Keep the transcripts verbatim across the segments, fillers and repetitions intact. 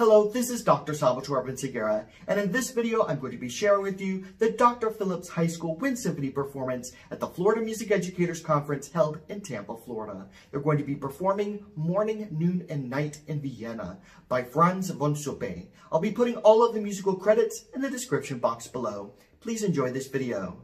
Hello, this is Doctor Salvatore Vinciguerra, and in this video I'm going to be sharing with you the Doctor Phillips High School Wind Symphony performance at the Florida Music Educators Conference held in Tampa, Florida. They're going to be performing Morning, Noon, and Night in Vienna by Franz von Suppe. I'll be putting all of the musical credits in the description box below. Please enjoy this video.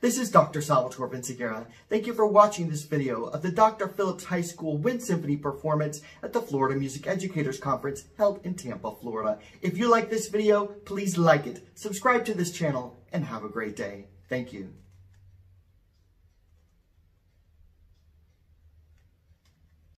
This is Doctor Salvatore Vinciguerra. Thank you for watching this video of the Doctor Phillips High School Wind Symphony performance at the Florida Music Educators Conference held in Tampa, Florida. If you like this video, please like it, subscribe to this channel, and have a great day. Thank you.